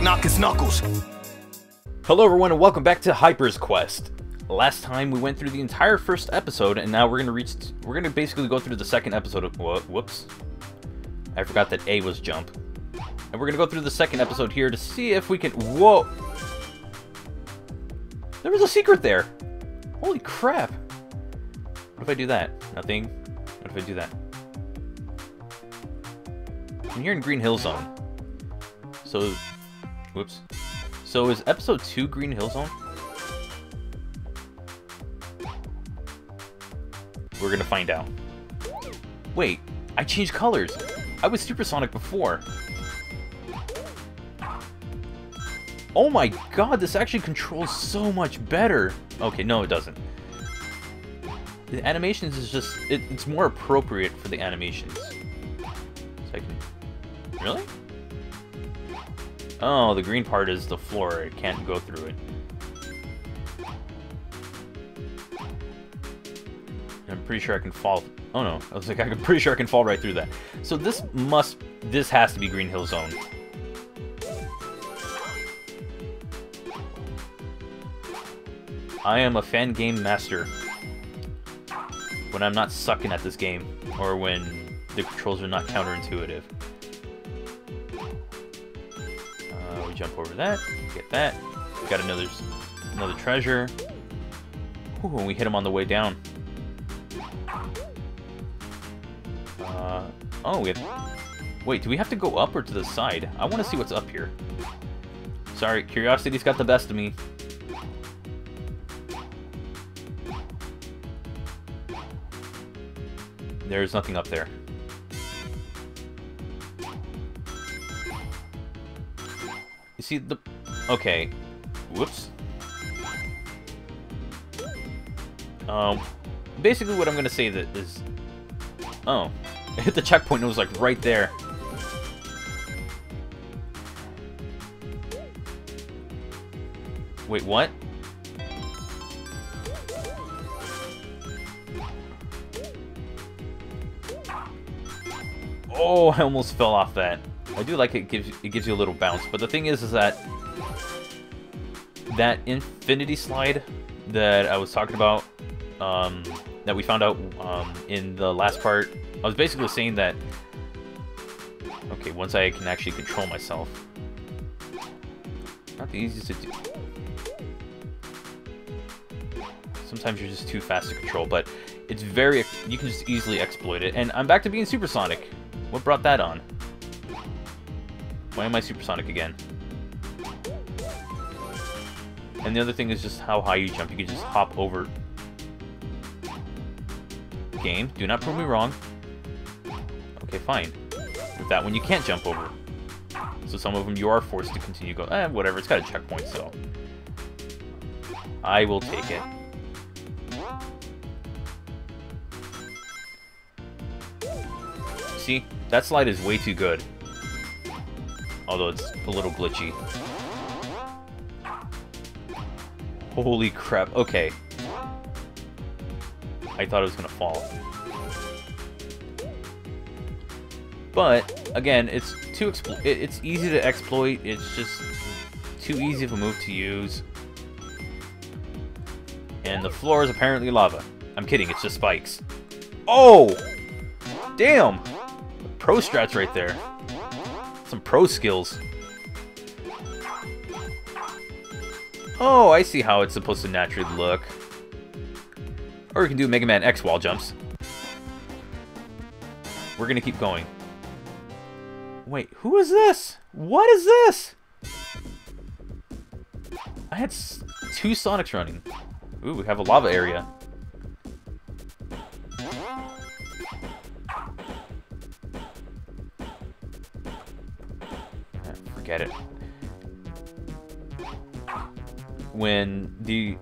knock his knuckles. Hello everyone and welcome back to Hyper's Quest. Last time we went through the entire first episode and now we're gonna basically go through the second episode of whoops. I forgot that A was jump. And we're gonna go through the second episode here to see if we can whoa. There was a secret there! Holy crap! What if I do that? Nothing. What if I do that? I'm here in Green Hill Zone. So, whoops. So is episode 2 Green Hill Zone? We're gonna find out. Wait, I changed colors. I was Super Sonic before. Oh my god, this actually controls so much better. Okay, no it doesn't. The animations is just, it's more appropriate for the animations. So I can, really? Oh, the green part is the floor, it can't go through it. I'm pretty sure I can fall, oh no, I was like, I'm pretty sure I can fall right through that. So this has to be Green Hill Zone. I am a fan game master. When I'm not sucking at this game, or when the controls are not counterintuitive. We jump over that, get that. We got another treasure. Ooh, and we hit him on the way down. Oh, we have. Wait, do we have to go up or to the side? I want to see what's up here. Sorry, curiosity's got the best of me. There's nothing up there. You see the... Okay. Whoops. Basically what I'm gonna say that is... Oh. I hit the checkpoint and it was like right there. Wait, what? Oh, I almost fell off that. I do like it gives you a little bounce, but the thing is that that infinity slide that I was talking about, that we found out in the last part, I was basically saying that, okay, once I can actually control myself, not the easiest to do. Sometimes you're just too fast to control, but it's very, you can just easily exploit it. And I'm back to being Super Sonic. What brought that on? Why am I Super Sonic again? And the other thing is just how high you jump. You can just hop over. Game, do not prove me wrong. Okay, fine. With that one, you can't jump over. So some of them you are forced to continue go. Eh, whatever, it's got a checkpoint, so. I will take it. See? That slide is way too good. Although it's a little glitchy. Holy crap. Okay. I thought it was gonna fall. But, again, it's too it's easy to exploit. It's just too easy of a move to use. And the floor is apparently lava. I'm kidding, it's just spikes. Oh! Damn! Pro strats right there. Some pro skills. Oh, I see how it's supposed to naturally look. Or we can do Mega Man X wall jumps. We're gonna keep going. Wait, who is this? What is this? I had 2 Sonics running. Ooh, we have a lava area. Forget it. When the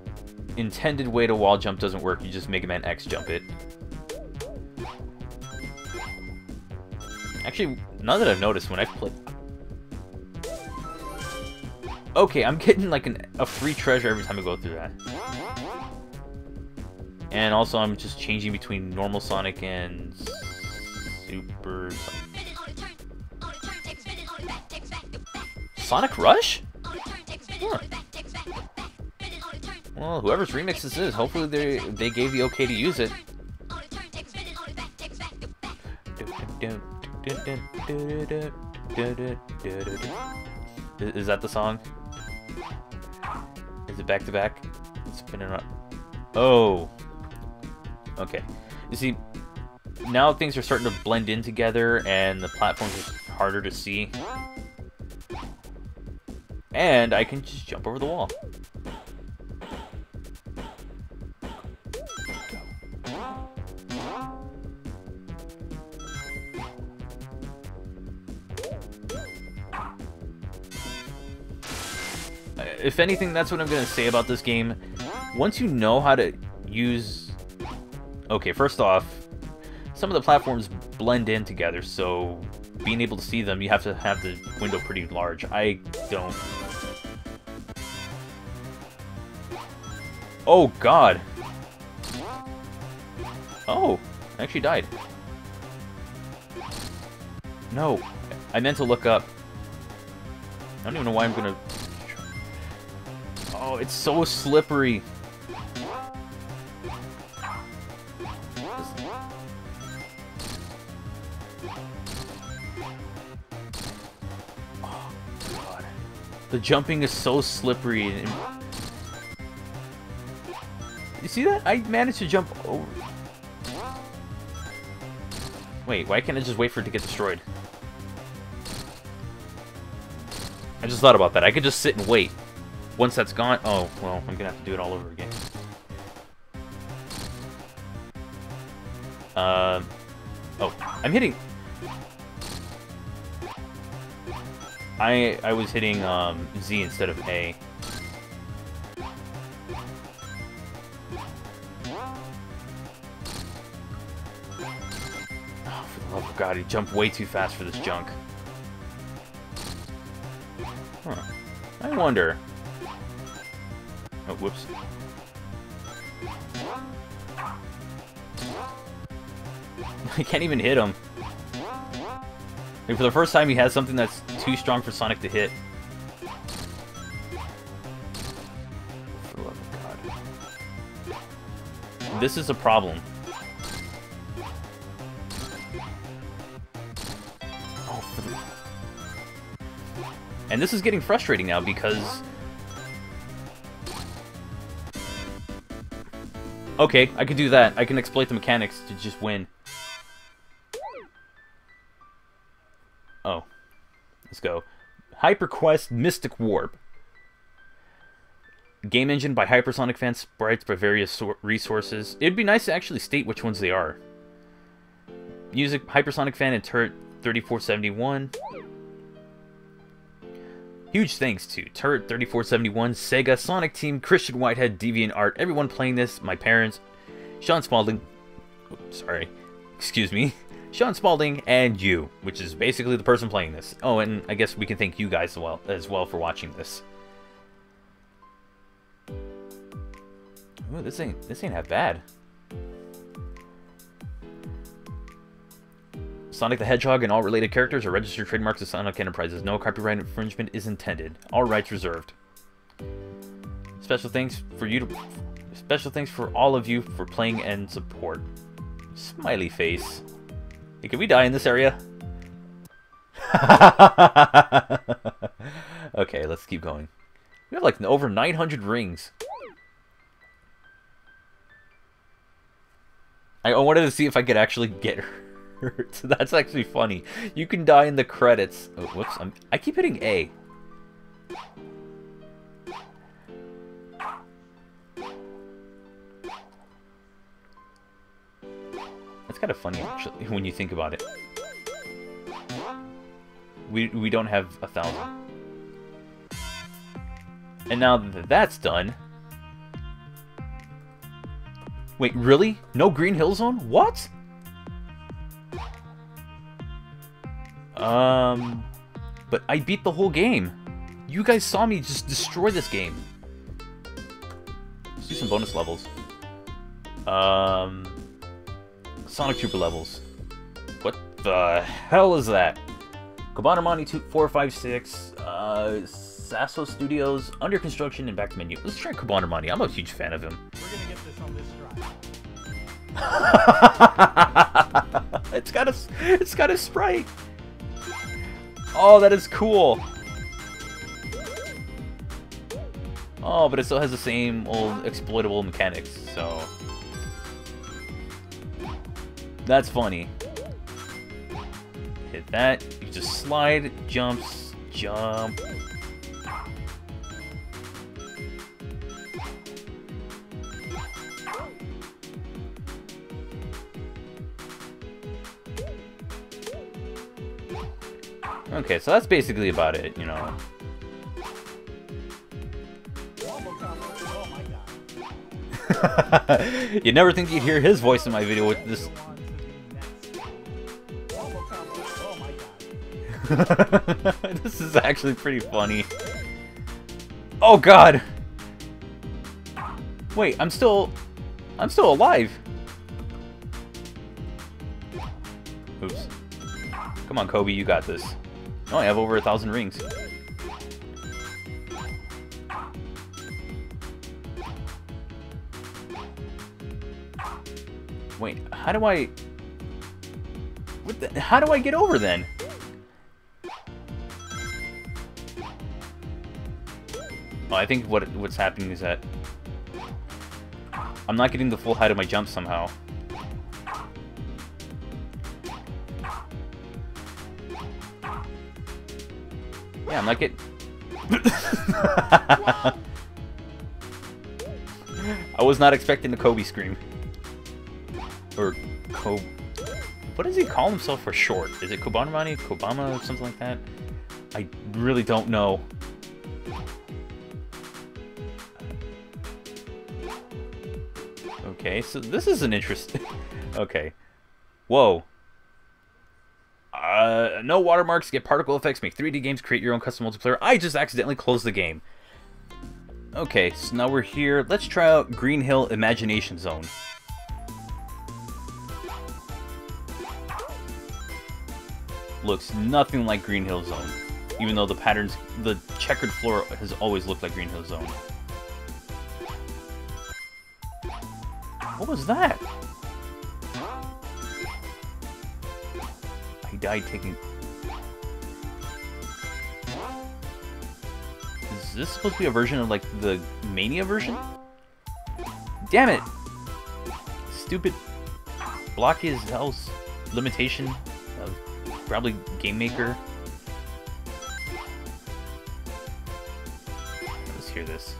intended way to wall jump doesn't work, you just Mega Man X jump it. Actually, now that I've noticed, when I've played... Okay, I'm getting like a free treasure every time I go through that. And also I'm just changing between normal Sonic and Super Sonic. Sonic Rush? Huh. Well, whoever's remix this is, hopefully they gave the okay to use it. Is that the song? Is it back to back? It's been around. Oh. Okay. You see, now things are starting to blend in together, and the platforms are harder to see. And I can just jump over the wall. If anything, that's what I'm going to say about this game. Once you know how to use... Okay, first off, some of the platforms blend in together, so being able to see them, you have to have the window pretty large. I don't... Oh, God! Oh, I actually died. No, I meant to look up. I don't even know why I'm going to... Oh, it's so slippery. Oh, God. The jumping is so slippery. You see that? I managed to jump over. Wait, why can't I just wait for it to get destroyed? I just thought about that. I could just sit and wait. Once that's gone, oh, well, I'm gonna have to do it all over again. Oh, I'm hitting... I was hitting Z instead of A. Oh, for the love of God, he jumped way too fast for this junk. Huh. I wonder... Oh, whoops. I can't even hit him. Like, for the first time, he has something that's too strong for Sonic to hit. For the love of God. This is a problem. Oh, for the... And this is getting frustrating now because... Okay, I can do that. I can exploit the mechanics to just win. Oh. Let's go. Hyper's Quest: Mystic Warp. Game engine by Hypersonic Fan, sprites by various resources. It'd be nice to actually state which ones they are. Music, Hypersonic Fan and Turret 3471. Huge thanks to Turret 3471, Sega, Sonic Team, Christian Whitehead, DeviantArt, everyone playing this, my parents, Sean Spaulding, Sean Spaulding, and you, which is basically the person playing this. Oh, and I guess we can thank you guys as well for watching this. Ooh, this ain't that bad. Sonic the Hedgehog and all related characters are registered trademarks of Sonic Enterprises. No copyright infringement is intended. All rights reserved. Special thanks for all of you for playing and support. Smiley face. Hey, can we die in this area? Okay, let's keep going. We have like over 900 rings. I wanted to see if I could actually get her. That's actually funny. You can die in the credits. Oh, whoops. I keep hitting A. That's kind of funny, actually, when you think about it. We don't have 1,000. And now that that's done... Wait, really? No Green Hill Zone? What? But I beat the whole game. You guys saw me just destroy this game. Let's do some bonus levels. Sonic Trooper levels. What the hell is that? Koban Armani 2456, Sasso Studios, Under Construction, and Back to Menu. Let's try Koban Armani. I'm a huge fan of him. We're gonna get this on this drive. it's got a sprite. Oh, that is cool. Oh, but it still has the same old exploitable mechanics, so... That's funny. Hit that. You just slide, jumps, jump. Okay, so that's basically about it, you know. You'd never think you'd hear his voice in my video with this. This is actually pretty funny. Oh god! Wait, I'm still alive! Oops. Come on, Kobe, you got this. Oh, I have over 1,000 rings. Wait, how do I... What the... How do I get over then? Oh, I think what's happening is that I'm not getting the full height of my jump somehow. Yeah, I'm not getting... I was not expecting the Kobe scream. Or Kobe... What does he call himself for short? Is it Koban Armani? Kobama? Something like that? I really don't know. Okay, so this is an interesting... Okay. Whoa. No watermarks, get particle effects, make 3D games, create your own custom multiplayer. I just accidentally closed the game. Okay, so now we're here. Let's try out Green Hill Imagination Zone. Looks nothing like Green Hill Zone. Even though the patterns, the checkered floor has always looked like Green Hill Zone. What was that? I died taking... Is this supposed to be a version of, like, the Mania version? Damn it! Stupid block is hell's limitation of probably Game Maker. Let's hear this.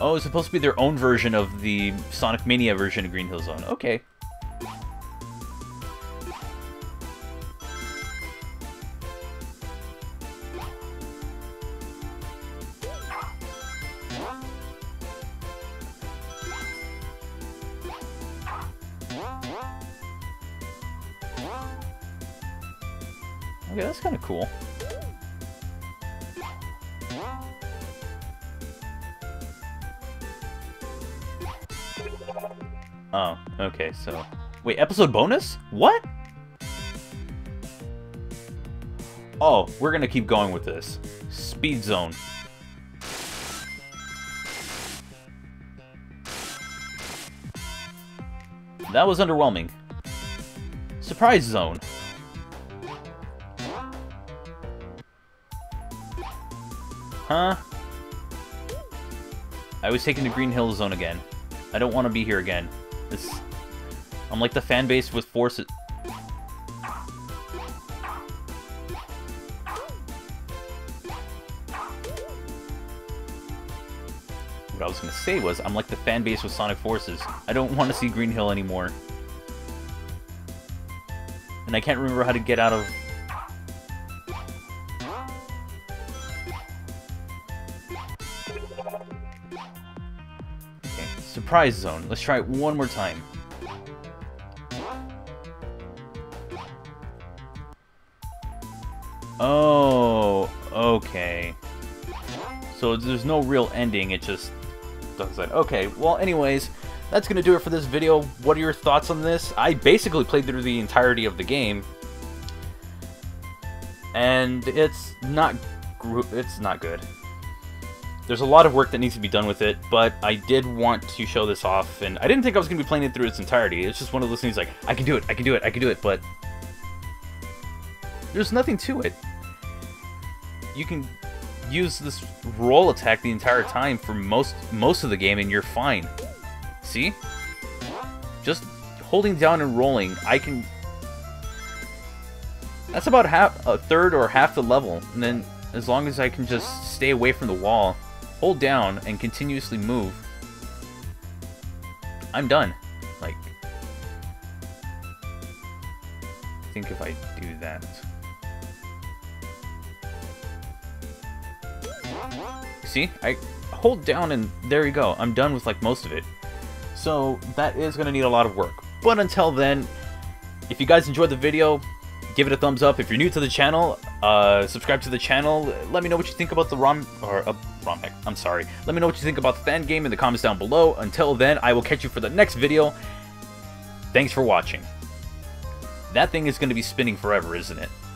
Oh, it's supposed to be their own version of the Sonic Mania version of Green Hill Zone. Okay. Okay, that's kind of cool. Oh, okay, so... Wait, episode bonus? What? Oh, we're gonna keep going with this. Speed zone. That was underwhelming. Surprise zone. Huh? I was taken to Green Hill Zone again. I don't want to be here again. This, I'm like the fan base with forces. What I was gonna say was, I'm like the fan base with Sonic Forces. I don't want to see Green Hill anymore. And I can't remember how to get out of... Surprise zone. Let's try it one more time. Oh, okay. So there's no real ending, it just... Okay, well anyways, that's going to do it for this video. What are your thoughts on this? I basically played through the entirety of the game, and it's not good. There's a lot of work that needs to be done with it, but I did want to show this off, and I didn't think I was going to be playing it through its entirety. It's just one of those things like, I can do it, I can do it, I can do it, but there's nothing to it. You can use this roll attack the entire time for most of the game, and you're fine. See? Just holding down and rolling, I can... That's about a third or half the level, and then as long as I can just stay away from the wall, hold down, and continuously move, I'm done. Like, I think if I do that... See? I hold down and there you go. I'm done with like most of it. So that is going to need a lot of work. But until then, if you guys enjoyed the video, give it a thumbs up. If you're new to the channel, subscribe to the channel. Let me know what you think about the ROM hack. I'm sorry. Let me know what you think about the fan game in the comments down below. Until then, I will catch you for the next video. Thanks for watching. That thing is going to be spinning forever, isn't it?